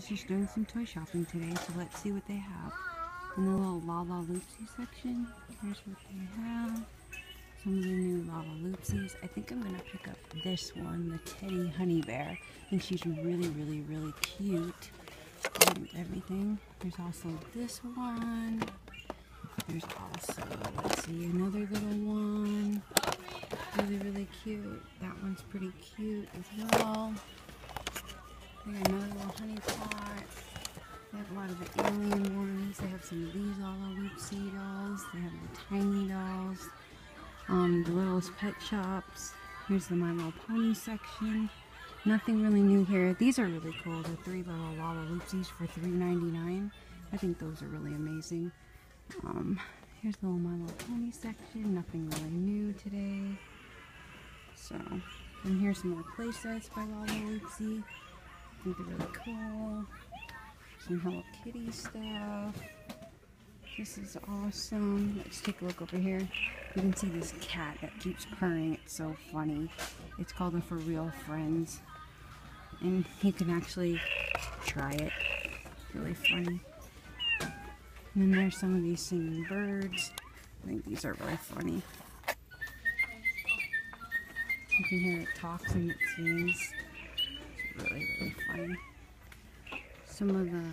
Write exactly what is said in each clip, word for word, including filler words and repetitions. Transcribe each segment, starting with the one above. was just doing some toy shopping today, so let's see what they have. In the little Lalaloopsies section, here's what they have. Some of the new Lalaloopsies. I think I'm going to pick up this one, the Teddy Honey Bear. I think she's really, really, really cute. Um, everything. There's also this one. There's also, let's see, another little one. Really, really cute. That one's pretty cute as well. They got another little honey pot. They have a lot of the alien ones. They have some of these Lalaloopsie dolls. They have the tiny dolls. Um, the Littlest Pet Shops. Here's the My Little Pony section. Nothing really new here. These are really cool. The three little Lalaloopsies for three ninety-nine. I think those are really amazing. Um, here's the little My Little Pony section. Nothing really new today. So, and here's some more play sets by Lalaloopsie. I think they're really cool. Some Hello Kitty stuff. This is awesome. Let's take a look over here. You can see this cat that keeps purring. It's so funny. It's called a For Real Friends. And you can actually try it. It's really funny. And then there's some of these singing birds. I think these are really funny. You can hear it talks and it sings. It's really, really funny. Some of the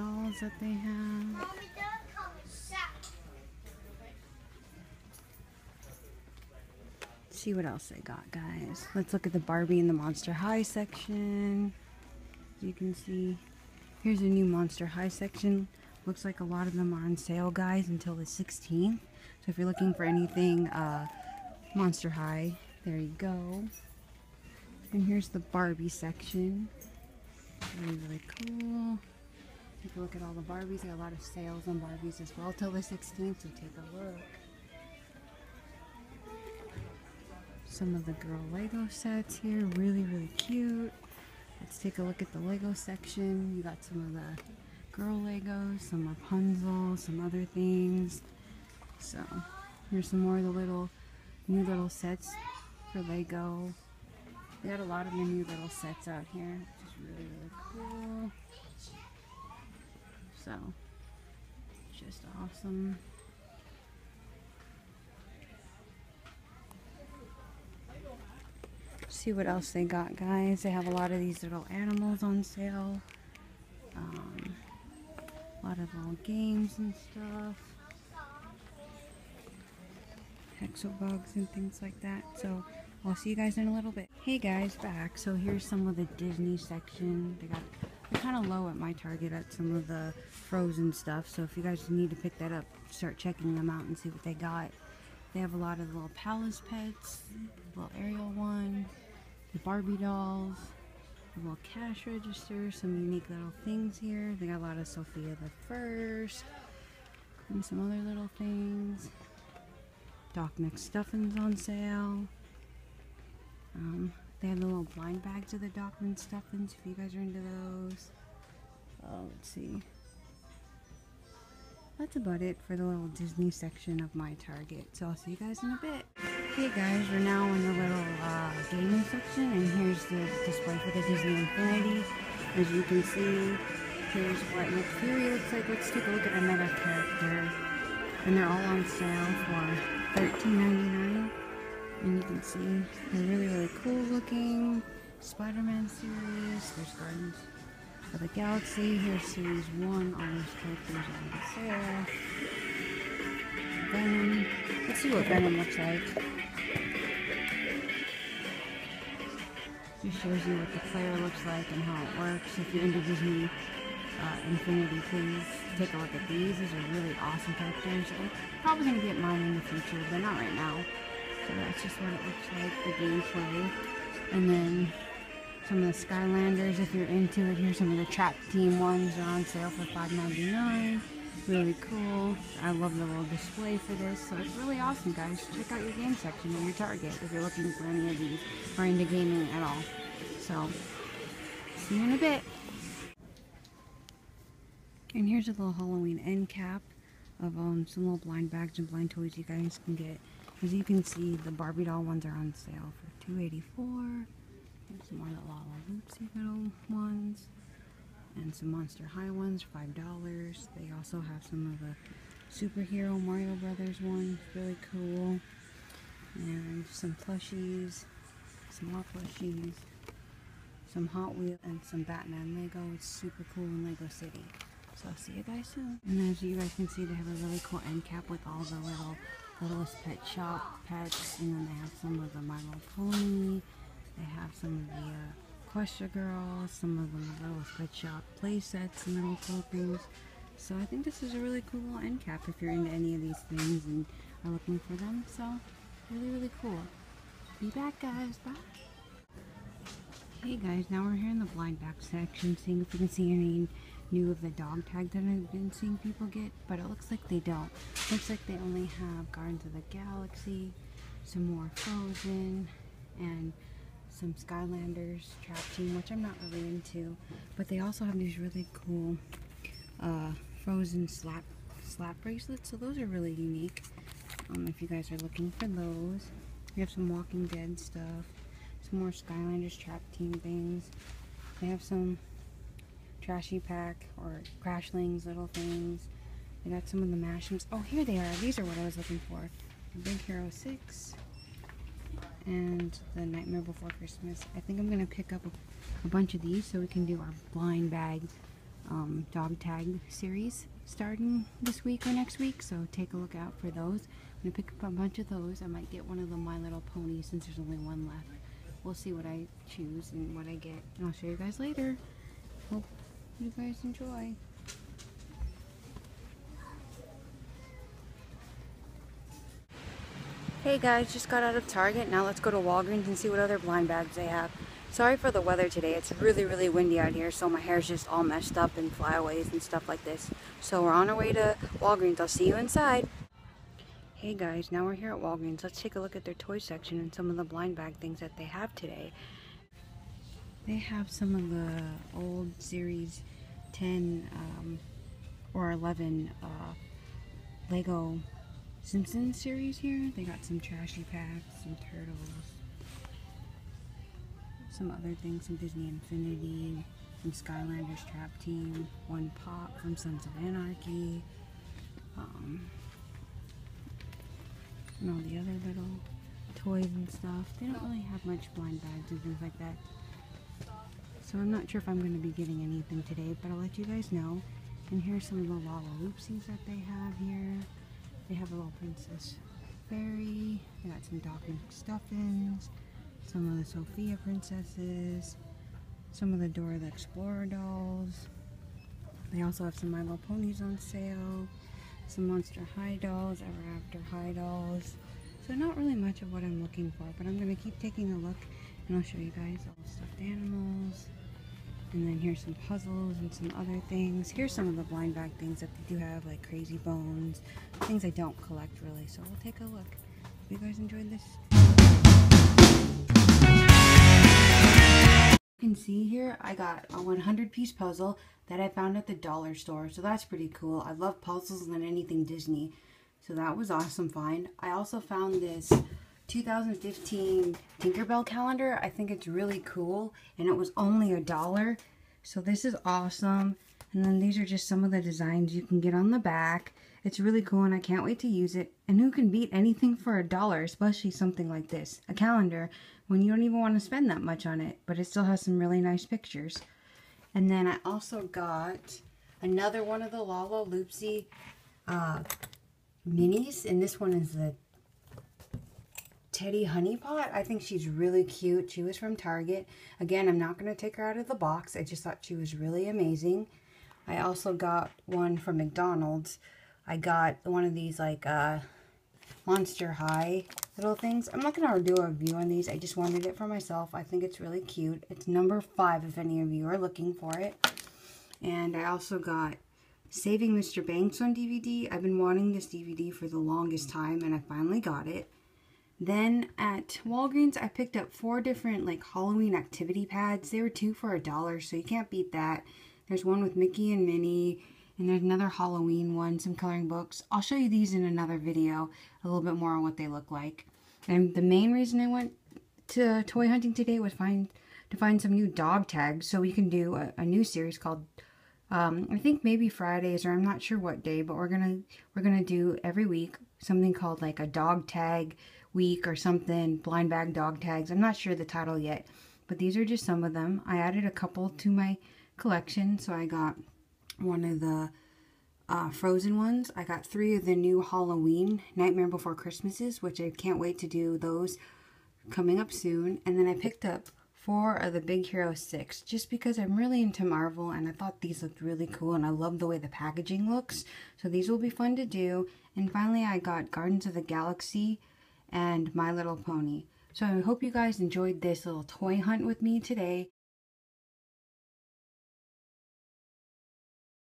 dolls that they have. Let's see what else they got, guys. Let's look at the Barbie and the Monster High section. As you can see, here's a new Monster High section. Looks like a lot of them are on sale, guys, until the sixteenth. So if you're looking for anything uh, Monster High, there you go. And here's the Barbie section. Really, really cool. Take a look at all the Barbies. There are a lot of sales on Barbies as well till the sixteenth, so take a look. Some of the girl Lego sets here. Really, really cute. Let's take a look at the Lego section. You got some of the girl Legos, some Rapunzel, some other things. So, here's some more of the little, new little sets for Lego. We got a lot of the new little sets out here, which is really, really cool. So, just awesome. See what else they got, guys. They have a lot of these little animals on sale. Um, a lot of little games and stuff. Hexabugs and things like that. So, I'll see you guys in a little bit. Hey guys, back. So here's some of the Disney section. They got. They're kind of low at my Target at some of the Frozen stuff, so if you guys need to pick that up, start checking them out and see what they got. They have a lot of little palace pets, little Ariel one, the Barbie dolls, the little cash register, some unique little things here. They got a lot of Sophia the First, and some other little things. Doc McStuffins on sale. Um... They have the little blind bags of the Doc McStuffins, if you guys are into those. Oh, let's see. That's about it for the little Disney section of my Target. So I'll see you guys in a bit. Hey guys, we're now in the little uh, gaming section, and here's the display for the Disney Infinity. As you can see, here's what McTurie looks like. Let's take a look at another character. And they're all on sale for thirteen ninety-nine. And you can see they're really, really cool looking. Spider-Man series, there's Guardians of the Galaxy, here's series one, all those characters on sale. Venom, let's see what Venom looks like. Just shows you what the player looks like and how it works. If you're into Disney uh, Infinity, please take a look at these. These are really awesome characters. I'm probably going to get mine in the future, but not right now. So that's just what it looks like, the gameplay. And then some of the Skylanders, if you're into it. Here's some of the Trap Team ones. They're on sale for five ninety-nine. Really cool. I love the little display for this. So it's really awesome, guys. Check out your game section in your Target if you're looking for any of these or into gaming at all. So, see you in a bit. And here's a little Halloween end cap of um, some little blind bags and blind toys you guys can get. As you can see, the Barbie doll ones are on sale for two eighty-four. There's some more of the Lalaloopsie little ones. and some Monster High ones, five dollars. They also have some of the superhero Mario Brothers ones, really cool. And some plushies, some more plushies, some Hot Wheels, and some Batman Lego. It's super cool in Lego City. So I'll see you guys soon. And as you guys can see, they have a really cool end cap with all the little Littlest Pet Shop pets, and then they have some of the My Little Pony. They have some of the uh, Equestria Girls, some of them the Littlest Pet Shop play sets and little cool things. So I think this is a really cool little end cap if you're into any of these things and are looking for them. So really, really cool. Be back, guys. Bye. Hey guys, now we're here in the blind bag section, seeing if we can see any new of the dog tag that I've been seeing people get, but it looks like they don't. Looks like they only have Guardians of the Galaxy, some more Frozen, and some Skylanders Trap Team, which I'm not really into. But they also have these really cool uh, Frozen slap slap bracelets, so those are really unique. Um, if you guys are looking for those, we have some Walking Dead stuff, some more Skylanders Trap Team things. They have some Trashy Pack or Crashlings little things. They got some of the Mashems. Oh, here they are. These are what I was looking for. The Big Hero six and the Nightmare Before Christmas. I think I'm going to pick up a, a bunch of these so we can do our blind bag um, dog tag series starting this week or next week. So take a look out for those. I'm going to pick up a bunch of those. I might get one of the My Little Pony since there's only one left. We'll see what I choose and what I get, and I'll show you guys later. Hope you guys enjoy. Hey guys, just got out of Target. Now let's go to Walgreens and see what other blind bags they have. Sorry for the weather today. It's really, really windy out here, so my hair's just all messed up and flyaways and stuff like this. So we're on our way to Walgreens. I'll see you inside. Hey guys, now we're here at Walgreens. Let's take a look at their toy section and some of the blind bag things that they have today. They have some of the old series ten um, or eleven uh, Lego Simpsons series here. They got some Trashy Packs, some Turtles, some other things, some Disney Infinity, some Skylanders Trap Team, one Pop from Sons of Anarchy, um, and all the other little toys and stuff. They don't really have much blind bags and things like that. So I'm not sure if I'm going to be getting anything today, but I'll let you guys know. And here's some of the Lalaloopsies that they have here. They have a little Princess Fairy. They got some Doc McStuffins, some of the Sophia princesses, some of the Dora the Explorer dolls. They also have some My Little Ponies on sale, some Monster High dolls, Ever After High dolls. So not really much of what I'm looking for, but I'm going to keep taking a look. And I'll show you guys all the stuffed animals. And then here's some puzzles and some other things. Here's some of the blind bag things that they do have, like Crazy Bones. Things I don't collect really, so we'll take a look. Hope you guys enjoyed this. You can see here I got a one hundred piece puzzle that I found at the dollar store. So that's pretty cool. I love puzzles and anything Disney. So that was awesome find. I also found this two thousand fifteen Tinkerbell calendar. I think it's really cool, and it was only a dollar, so this is awesome. And then these are just some of the designs you can get on the back. It's really cool, and I can't wait to use it. And who can beat anything for a dollar, especially something like this, a calendar, when you don't even want to spend that much on it, but it still has some really nice pictures. And then I also got another one of the Lalaloopsie uh, minis, and this one is the Teddy Honeypot. I think she's really cute. She was from Target. Again, I'm not going to take her out of the box. I just thought she was really amazing. I also got one from McDonald's. I got one of these like uh, Monster High little things. I'm not going to do a review on these. I just wanted it for myself. I think it's really cute. It's number five if any of you are looking for it. And I also got Saving Mister Banks on D V D. I've been wanting this D V D for the longest time, and I finally got it. Then at Walgreens, I picked up four different like Halloween activity pads. They were two for a dollar, so you can't beat that. There's one with Mickey and Minnie, and there's another Halloween one, some coloring books. I'll show you these in another video, a little bit more on what they look like. And the main reason I went to toy hunting today was find to find some new dog tags, so we can do a, a new series called Um, I think maybe Fridays, or I'm not sure what day, but we're gonna we're gonna do every week something called like a dog tag week or something, blind bag dog tags. I'm not sure the title yet, but these are just some of them. I added a couple to my collection, so I got one of the uh, Frozen ones. I got three of the new Halloween Nightmare Before Christmases, which I can't wait to do those coming up soon. And then I picked up four of the Big Hero six, just because I'm really into Marvel and I thought these looked really cool and I love the way the packaging looks. So these will be fun to do. And finally I got Guardians of the Galaxy and My Little Pony. So I hope you guys enjoyed this little toy hunt with me today.